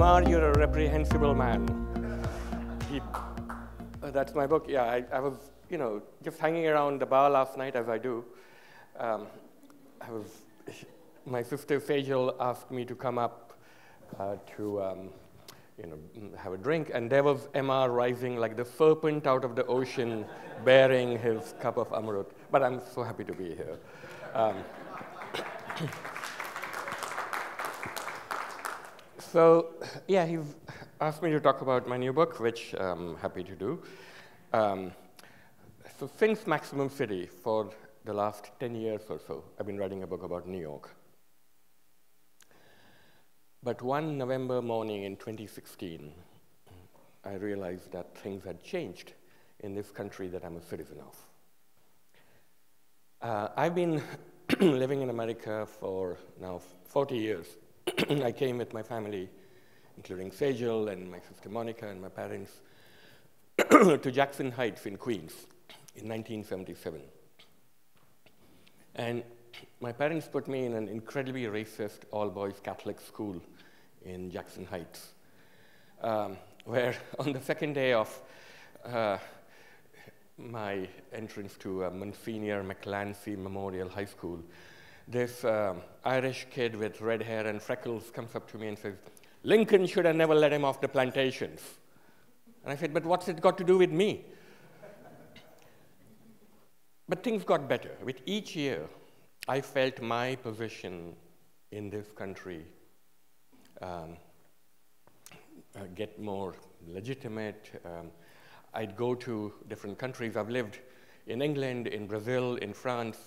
Ammar, you're a reprehensible man. That's my book. Yeah, I was, you know, just hanging around the bar last night, as I do. My sister Sejal asked me to come up to, you know, have a drink, and there was Ammar rising like the serpent out of the ocean, bearing his cup of Amrut. But I'm so happy to be here. So, yeah, he's asked me to talk about my new book, which I'm happy to do. So since Maximum City, for the last 10 years or so, I've been writing a book about New York. But one November morning in 2016, I realized that things had changed in this country that I'm a citizen of. I've been living in America for now 40 years. I came with my family, including Sejal and my sister Monica and my parents, to Jackson Heights in Queens in 1977. And my parents put me in an incredibly racist all-boys Catholic school in Jackson Heights, where on the second day of my entrance to Monsignor McLancy Memorial High School, this Irish kid with red hair and freckles comes up to me and says, "Lincoln should have never let him off the plantations." And I said, "But what's it got to do with me?" But things got better. With each year, I felt my position in this country get more legitimate. I'd go to different countries. I've lived in England, in Brazil, in France.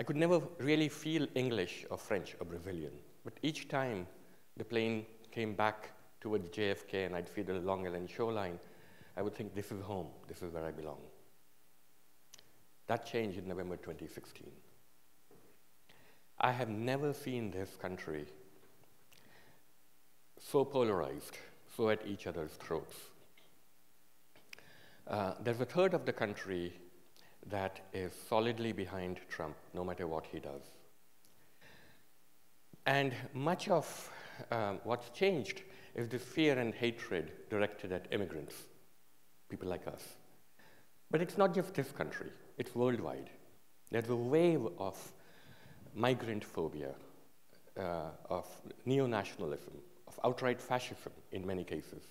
I could never really feel English or French or Brazilian. But each time the plane came back towards JFK and I'd see the Long Island shoreline, I would think, this is home. This is where I belong. That changed in November 2016. I have never seen this country so polarized, so at each other's throats. There's a third of the country that is solidly behind Trump, no matter what he does. And much of what's changed is the fear and hatred directed at immigrants, people like us. But it's not just this country, it's worldwide. There's a wave of migrant phobia, of neo-nationalism, of outright fascism in many cases,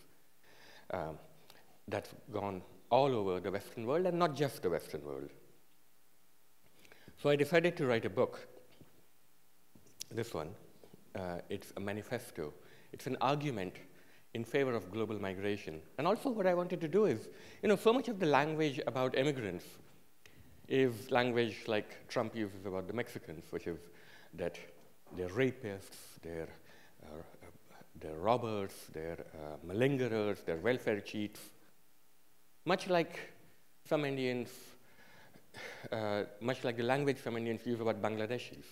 that's gone all over the Western world, and not just the Western world. So I decided to write a book, this one. It's a manifesto. It's an argument in favor of global migration. And also what I wanted to do is, you know, so much of the language about immigrants is language like Trump uses about the Mexicans, which is that they're rapists, they're robbers, they're malingerers, they're welfare cheats. Much like some Indians, much like the language some Indians use about Bangladeshis.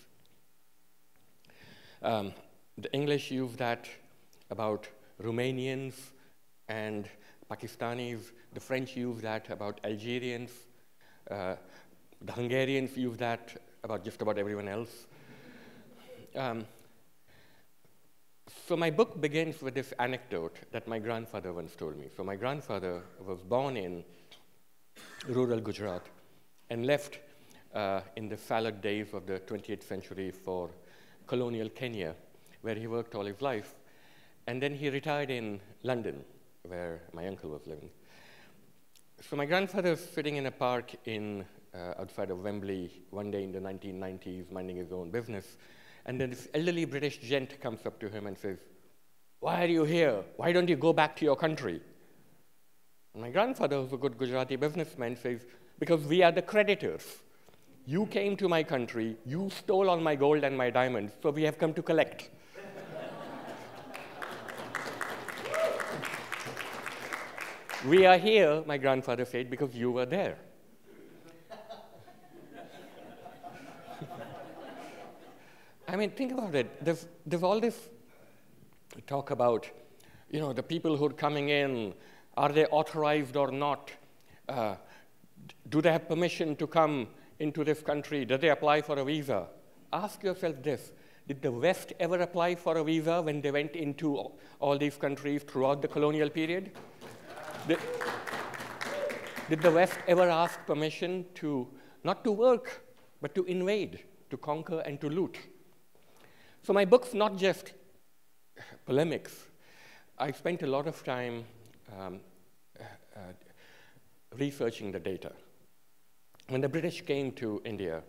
The English use that about Romanians and Pakistanis. The French use that about Algerians. The Hungarians use that about just about everyone else. So my book begins with this anecdote that my grandfather once told me. So my grandfather was born in rural Gujarat and left in the salad days of the 20th century for colonial Kenya, where he worked all his life. And then he retired in London, where my uncle was living. So my grandfather was sitting in a park in, outside of Wembley one day in the 1990s, minding his own business. And then this elderly British gent comes up to him and says, "Why are you here? Why don't you go back to your country?" And my grandfather, who's a good Gujarati businessman, says, "Because we are the creditors. You came to my country, you stole all my gold and my diamonds, so we have come to collect." "We are here," my grandfather said, "because you were there." I mean, think about it. There's all this talk about, you know, the people who are coming in, are they authorized or not? Do they have permission to come into this country? Do they apply for a visa? Ask yourself this. Did the West ever apply for a visa when they went into all these countries throughout the colonial period? Did the West ever ask permission to not to work, but to invade, to conquer, and to loot? So my book's not just polemics. I spent a lot of time researching the data. When the British came to India,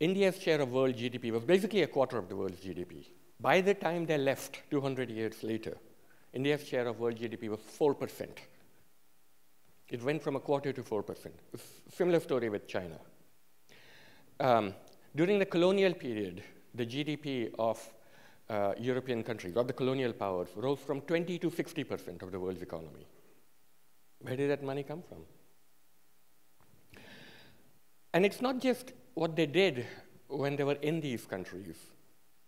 India's share of world GDP was basically a quarter of the world's GDP. By the time they left, 200 years later, India's share of world GDP was 4%. It went from a quarter to 4%. Similar story with China. During the colonial period, the GDP of European countries, or the colonial powers, rose from 20 to 60% of the world's economy. Where did that money come from? And it's not just what they did when they were in these countries.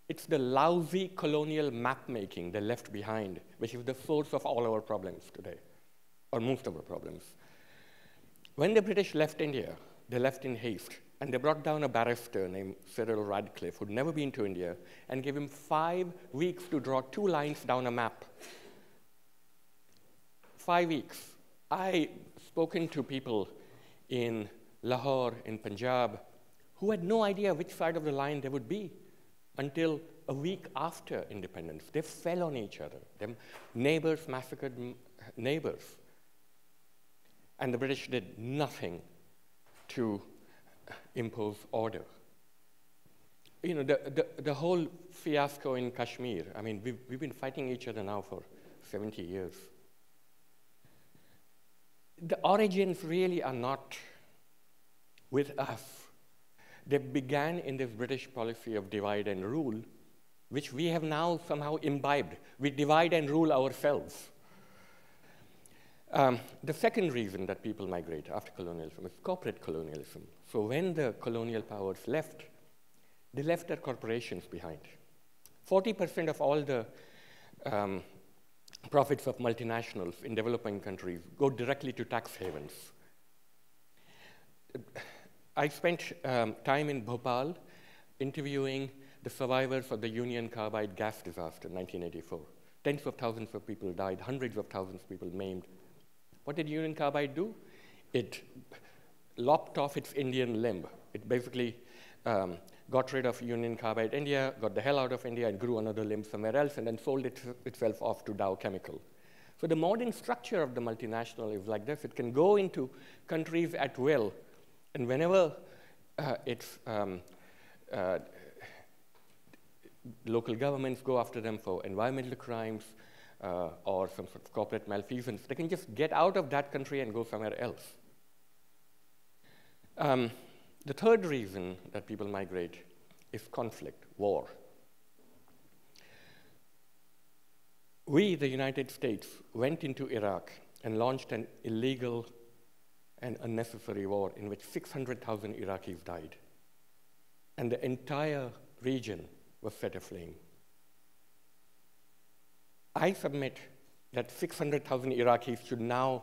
It's the lousy colonial map-making they left behind, which is the source of all our problems today, or most of our problems. When the British left India, they left in haste, and they brought down a barrister named Cyril Radcliffe, who'd never been to India, and gave him 5 weeks to draw 2 lines down a map. 5 weeks. I've spoken to people in Lahore, in Punjab, who had no idea which side of the line they would be until a week after independence. They fell on each other. Them neighbors massacred neighbors. And the British did nothing to impose order. You know, the whole fiasco in Kashmir, I mean, we've been fighting each other now for 70 years. The origins really are not with us. They began in this British policy of divide and rule, which we have now somehow imbibed. We divide and rule ourselves. The second reason that people migrate after colonialism is corporate colonialism. So when the colonial powers left, they left their corporations behind. 40% of all the profits of multinationals in developing countries go directly to tax havens. I spent time in Bhopal interviewing the survivors of the Union Carbide gas disaster in 1984. Tens of thousands of people died, hundreds of thousands of people maimed. What did Union Carbide do? It lopped off its Indian limb. It basically got rid of Union Carbide India, got the hell out of India, and grew another limb somewhere else, and then sold itself off to Dow Chemical. So the modern structure of the multinational is like this. It can go into countries at will, and whenever its local governments go after them for environmental crimes or some sort of corporate malfeasance, they can just get out of that country and go somewhere else. The third reason that people migrate is conflict, war. We, the United States, went into Iraq and launched an illegal and unnecessary war in which 600,000 Iraqis died. And the entire region was set aflame. I submit that 600,000 Iraqis should now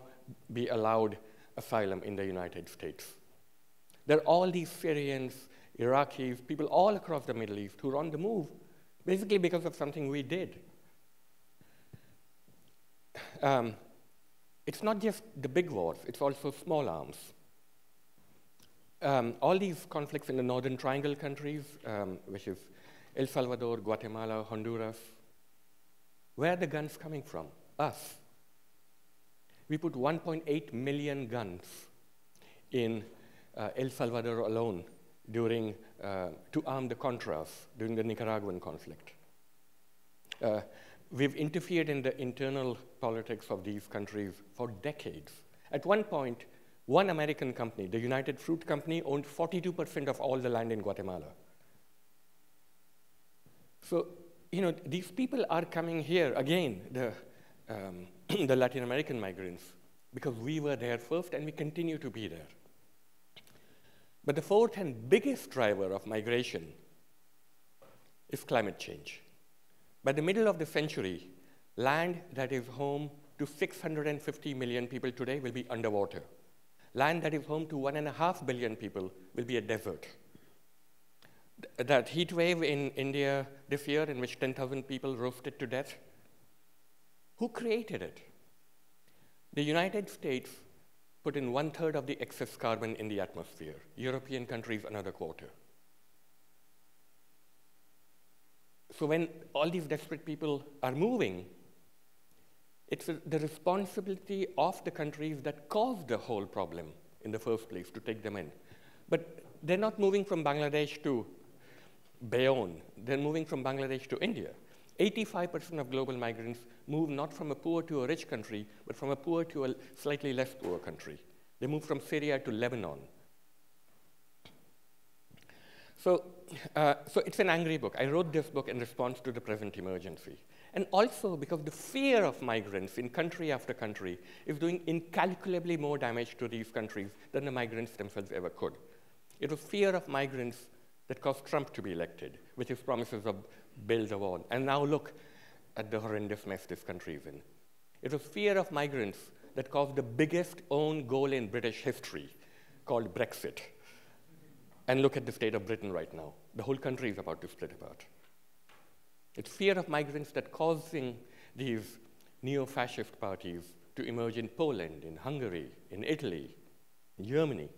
be allowed asylum in the United States. There are all these Syrians, Iraqis, people all across the Middle East who are on the move, basically because of something we did. It's not just the big wars, it's also small arms. All these conflicts in the Northern Triangle countries, which is El Salvador, Guatemala, Honduras, where are the guns coming from? Us. We put 1.8 million guns in El Salvador alone during, to arm the Contras during the Nicaraguan conflict. We've interfered in the internal politics of these countries for decades. At one point, one American company, the United Fruit Company, owned 42% of all the land in Guatemala. So, you know, these people are coming here, again, the Latin American migrants, because we were there first and we continue to be there. But the fourth and biggest driver of migration is climate change. By the middle of the century, land that is home to 650 million people today will be underwater. Land that is home to 1.5 billion people will be a desert. that heat wave in India this year in which 10,000 people roasted to death? Who created it? The United States put in 1/3 of the excess carbon in the atmosphere. European countries, another quarter. So when all these desperate people are moving, it's the responsibility of the countries that caused the whole problem in the first place to take them in. But they're not moving from Bangladesh to Bayonne. They're moving from Bangladesh to India. 85% of global migrants move not from a poor to a rich country, but from a poor to a slightly less poor country. They move from Syria to Lebanon. So it's an angry book. I wrote this book in response to the present emergency. And also because the fear of migrants in country after country is doing incalculably more damage to these countries than the migrants themselves ever could. It was fear of migrants that caused Trump to be elected, with his promises of build a wall. And now look at the horrendous mess this country is in. It was fear of migrants that caused the biggest own goal in British history, called Brexit. And look at the state of Britain right now. The whole country is about to split apart. It's fear of migrants that causing these neo-fascist parties to emerge in Poland, in Hungary, in Italy, in Germany.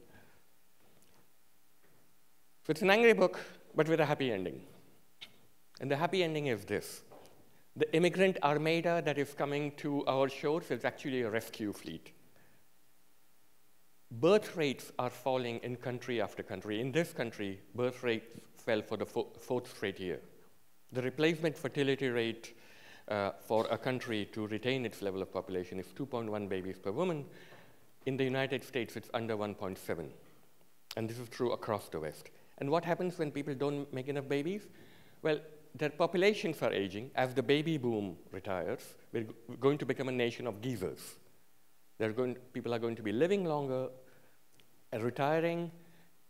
So it's an angry book, but with a happy ending. And the happy ending is this. The immigrant armada that is coming to our shores is actually a rescue fleet. Birth rates are falling in country after country. In this country, birth rates fell for the fourth straight year. The replacement fertility rate for a country to retain its level of population is 2.1 babies per woman. In the United States, it's under 1.7. And this is true across the West. And what happens when people don't make enough babies? Well, their populations are aging. As the baby boom retires, we're going to become a nation of geezers. People are going to be living longer and retiring,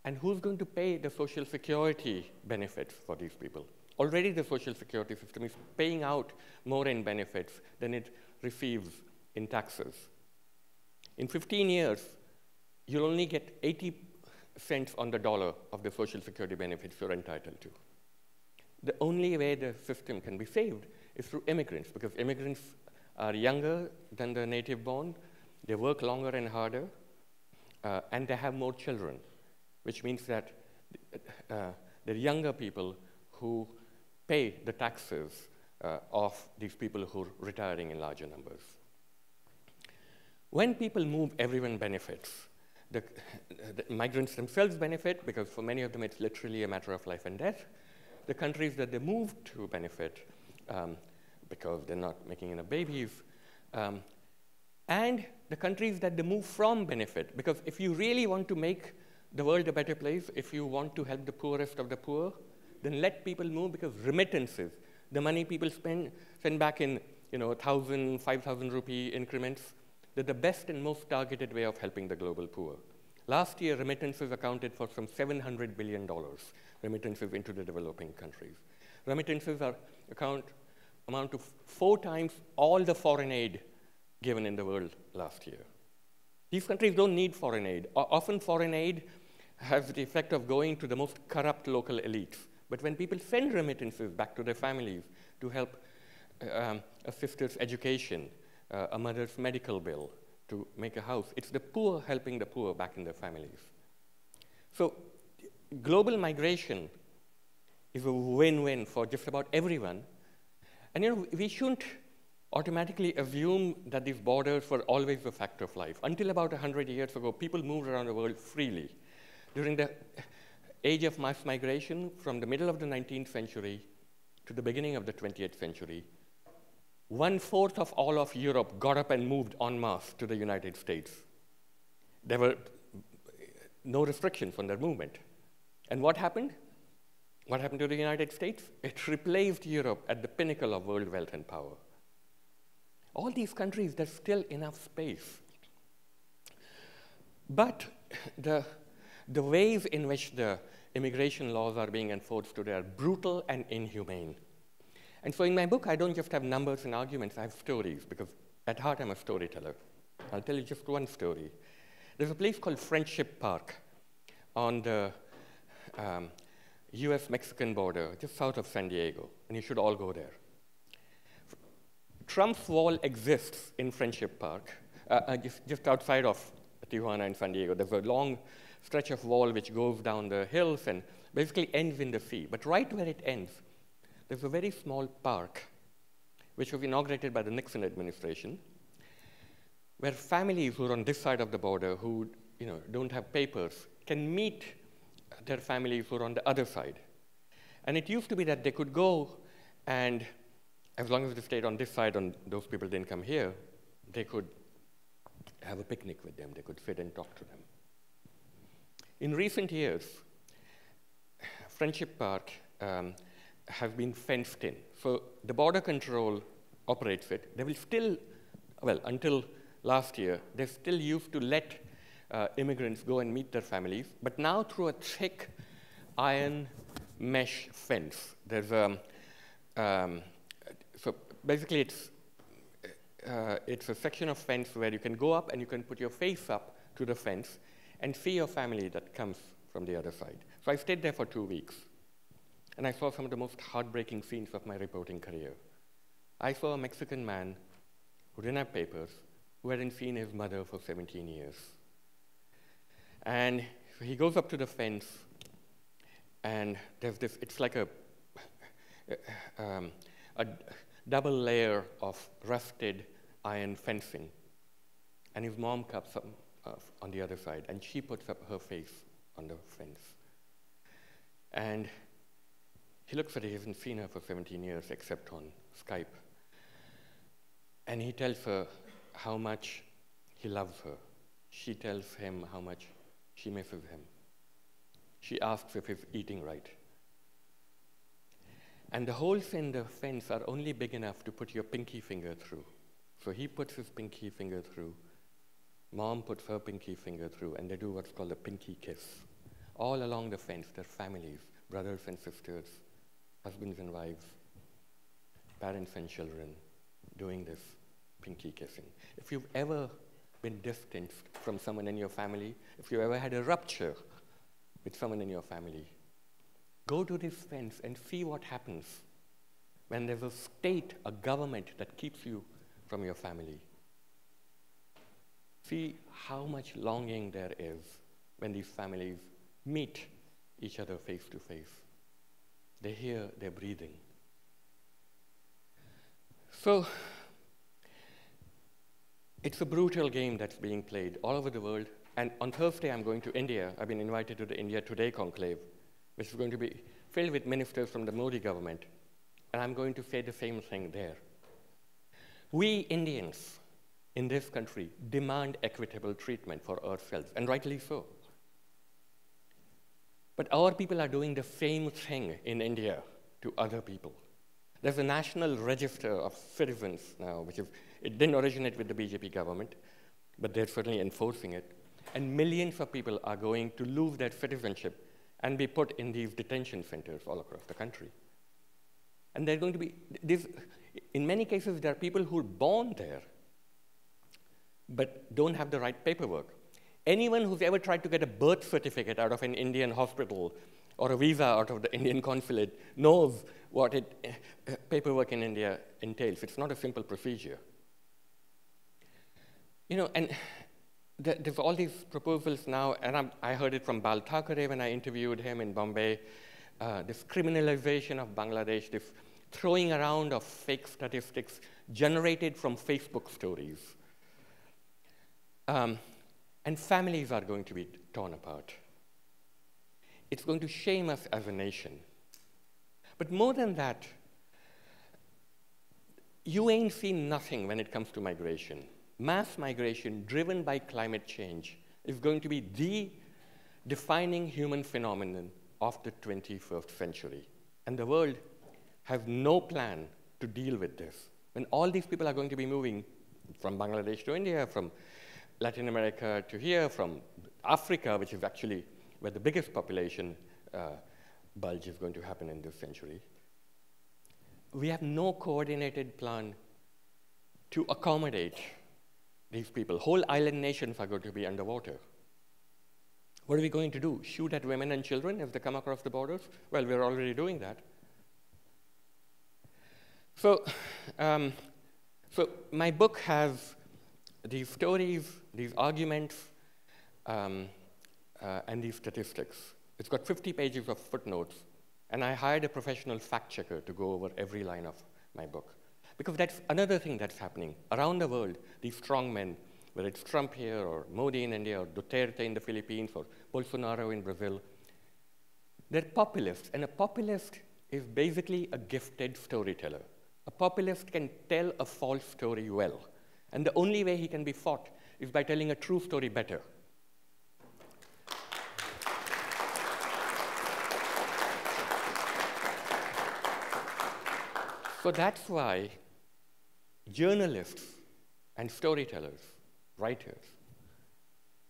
and who's going to pay the social security benefits for these people? Already the social security system is paying out more in benefits than it receives in taxes. In 15 years, you'll only get 80 cents on the dollar of the social security benefits you're entitled to. The only way the system can be saved is through immigrants, because immigrants are younger than the native born, they work longer and harder, and they have more children, which means that the younger people who pay the taxes of these people who are retiring in larger numbers. When people move, everyone benefits. The migrants themselves benefit, because for many of them it's literally a matter of life and death. The countries that they move to benefit, because they're not making enough babies. And the countries that they move from benefit, because if you really want to make the world a better place, if you want to help the poorest of the poor, then let people move, because remittances, the money people send back in 1,000, 5,000 rupee increments, they're the best and most targeted way of helping the global poor. Last year, remittances accounted for some $700 billion, remittances into the developing countries. Remittances amount to 4 times all the foreign aid given in the world last year. These countries don't need foreign aid. Often foreign aid has the effect of going to the most corrupt local elites. But when people send remittances back to their families to help a sister's education, a mother's medical bill, to make a house, it's the poor helping the poor back in their families. So global migration is a win-win for just about everyone. And we shouldn't automatically assume that these borders were always a fact of life. Until about 100 years ago, people moved around the world freely. During the age of mass migration, from the middle of the 19th century to the beginning of the 20th century, 1/4 of all of Europe got up and moved en masse to the United States. There were no restrictions on their movement. And what happened? What happened to the United States? It replaced Europe at the pinnacle of world wealth and power. All these countries, there's still enough space. But the ways in which the immigration laws are being enforced today are brutal and inhumane. And so in my book, I don't just have numbers and arguments, I have stories, because at heart I'm a storyteller. I'll tell you just one story. There's a place called Friendship Park on the US-Mexican border, just south of San Diego, and you should all go there. Trump's wall exists in Friendship Park, just outside of Tijuana and San Diego. There's a long stretch of wall which goes down the hills and basically ends in the sea. But right where it ends, there's a very small park which was inaugurated by the Nixon administration, where families who are on this side of the border who don't have papers can meet their families who are on the other side. And it used to be that they could go, and as long as they stayed on this side and those people didn't come here, they could have a picnic with them. They could sit and talk to them. In recent years, Friendship Park have been fenced in. So the border control operates it. They will still, well, until last year, they still used to let immigrants go and meet their families, but now through a thick iron mesh fence. There's so basically it's a section of fence where you can go up and you can put your face up to the fence and see your family that comes from the other side. So I stayed there for 2 weeks, and I saw some of the most heartbreaking scenes of my reporting career. I saw a Mexican man who didn't have papers, who hadn't seen his mother for 17 years. And so he goes up to the fence, and there's this, it's like a double layer of rusted iron fencing. And his mom cuts up on the other side, and she puts up her face on the fence. And he looks at her, he hasn't seen her for 17 years except on Skype. And he tells her how much he loves her. She tells him how much she misses him. She asks if he's eating right. And the holes in the fence are only big enough to put your pinky finger through. So he puts his pinky finger through, mom puts her pinky finger through, and they do what's called a pinky kiss. All along the fence, their families, brothers and sisters, husbands and wives, parents and children, doing this pinky kissing. If you've ever been distanced from someone in your family, if you ever had a rupture with someone in your family, go to this fence and see what happens when there's a state, a government that keeps you from your family. See how much longing there is when these families meet each other face to face. They hear their breathing. So, it's a brutal game that's being played all over the world. And on Thursday, I'm going to India. I've been invited to the India Today conclave, which is going to be filled with ministers from the Modi government. And I'm going to say the same thing there. We Indians in this country demand equitable treatment for ourselves, and rightly so. But our people are doing the same thing in India to other people. There's a national register of citizens now, which is, it didn't originate with the BJP government, but they're certainly enforcing it. And millions of people are going to lose their citizenship and be put in these detention centers all across the country. And they're going to be, in many cases, there are people who are born there, but don't have the right paperwork. Anyone who's ever tried to get a birth certificate out of an Indian hospital or a visa out of the Indian consulate knows what paperwork in India entails. It's not a simple procedure. You know, and there's all these proposals now, and I heard it from Bal Thackeray when I interviewed him in Bombay, this criminalization of Bangladesh, this throwing around of fake statistics generated from Facebook stories. And families are going to be torn apart. It's going to shame us as a nation. But more than that, you ain't seen nothing when it comes to migration. Mass migration driven by climate change is going to be the defining human phenomenon of the 21st century. And the world has no plan to deal with this. When all these people are going to be moving from Bangladesh to India, from Latin America to here, from Africa, which is actually where the biggest population bulge is going to happen in this century. We have no coordinated plan to accommodate these people. Whole island nations are going to be underwater. What are we going to do? Shoot at women and children if they come across the borders? Well, we're already doing that. So, my book has these stories, these arguments, and these statistics. It's got 50 pages of footnotes, and I hired a professional fact checker to go over every line of my book. Because that's another thing that's happening. Around the world, these strong men, whether it's Trump here, or Modi in India, or Duterte in the Philippines, or Bolsonaro in Brazil, they're populists. And a populist is basically a gifted storyteller. A populist can tell a false story well. And the only way he can be fought is by telling a true story better. So that's why journalists and storytellers, writers,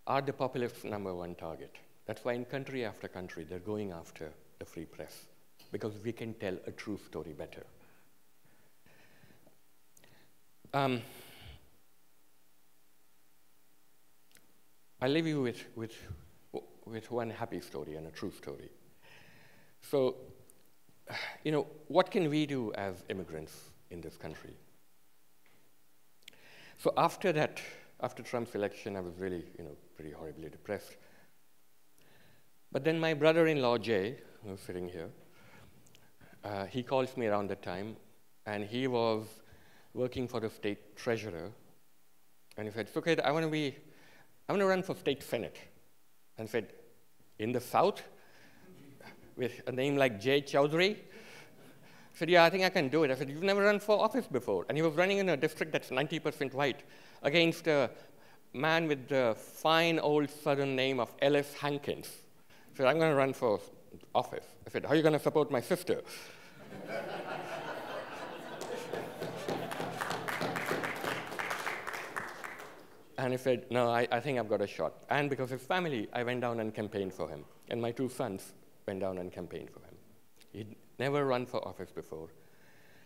are the populist's #1 target. That's why in country after country, they're going after the free press, because we can tell a true story better. I'll leave you with one happy story and a true story. So, you know, what can we do as immigrants in this country? So after that, after Trump's election, I was really, you know, pretty horribly depressed. But then my brother-in-law, Jay, who's sitting here, he calls me around that time, and he was working for the state treasurer. And he said, "So kid, I want to run for state senate." And I said, "In the South? With a name like Jay Chowdhury?" I said, "Yeah, I think I can do it." I said, "You've never run for office before." And he was running in a district that's 90% white against a man with the fine old southern name of Ellis Hankins. I said, "I'm going to run for office." I said, "How are you going to support my sister?" And he said, "No, I think I've got a shot." And because of his family, I went down and campaigned for him. And my two sons went down and campaigned for him. He'd never run for office before.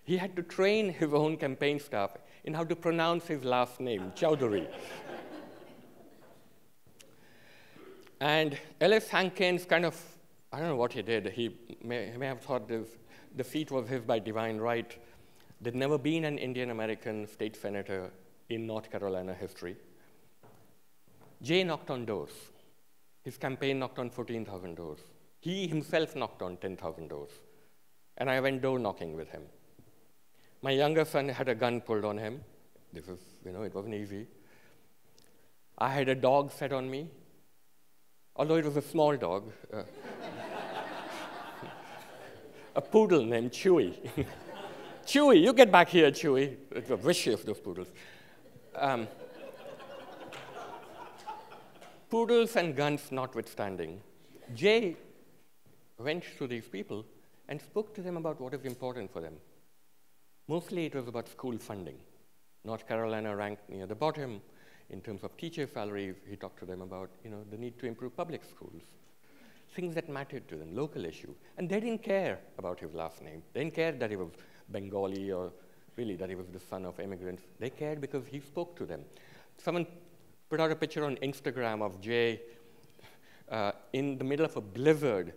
He had to train his own campaign staff in how to pronounce his last name, Chowdhury. And Ellis Hankins kind of, I don't know what he did. He may have thought the seat was his by divine right. There'd never been an Indian-American state senator in North Carolina history. Jay knocked on doors. His campaign knocked on 14,000 doors. He himself knocked on 10,000 doors. And I went door knocking with him. My younger son had a gun pulled on him. This was, you know, it wasn't easy. I had a dog set on me, although it was a small dog, a poodle named Chewy. "Chewy, you get back here, Chewy." It was vicious, those poodles. Poodles and guns notwithstanding, Jay went to these people and spoke to them about what is important for them. Mostly it was about school funding. North Carolina ranked near the bottom in terms of teacher salaries. He talked to them about, you know, the need to improve public schools, things that mattered to them, local issues. And they didn't care about his last name. They didn't care that he was Bengali or really that he was the son of immigrants. They cared because he spoke to them. Someone put out a picture on Instagram of Jay in the middle of a blizzard,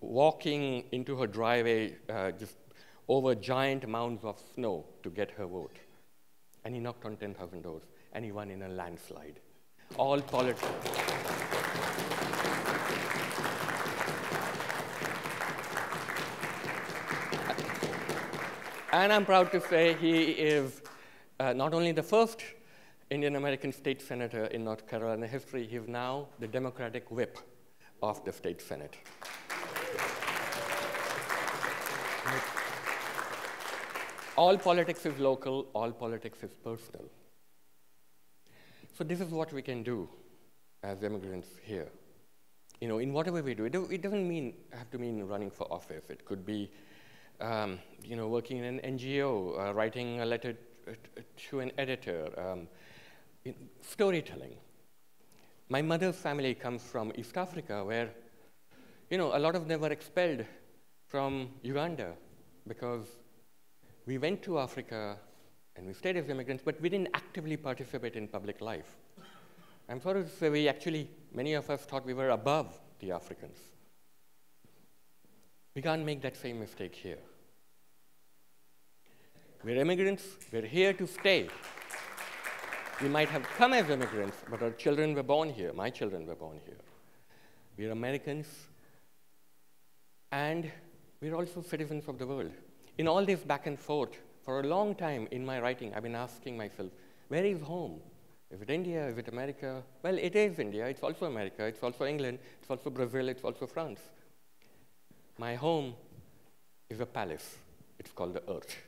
walking into her driveway just over giant mounds of snow to get her vote. And he knocked on 10,000 doors, and he won in a landslide. All politics. And I'm proud to say he is not only the first Indian-American state senator in North Carolina history, he is now the Democratic whip of the state senate. All politics is local, all politics is personal. So this is what we can do as immigrants here. You know, in whatever we do, it doesn't have to mean running for office. It could be, you know, working in an NGO, writing a letter to an editor, storytelling. My mother's family comes from East Africa, where, you know, a lot of them were expelled from Uganda because we went to Africa, and we stayed as immigrants, but we didn't actively participate in public life. I'm sorry to say, we actually, many of us thought we were above the Africans. We can't make that same mistake here. We're immigrants, we're here to stay. We might have come as immigrants, but our children were born here. My children were born here. We're Americans, and we're also citizens of the world. In all this back and forth, for a long time in my writing, I've been asking myself, where is home? Is it India? Is it America? Well, it is India. It's also America. It's also England. It's also Brazil. It's also France. My home is a palace. It's called the Earth.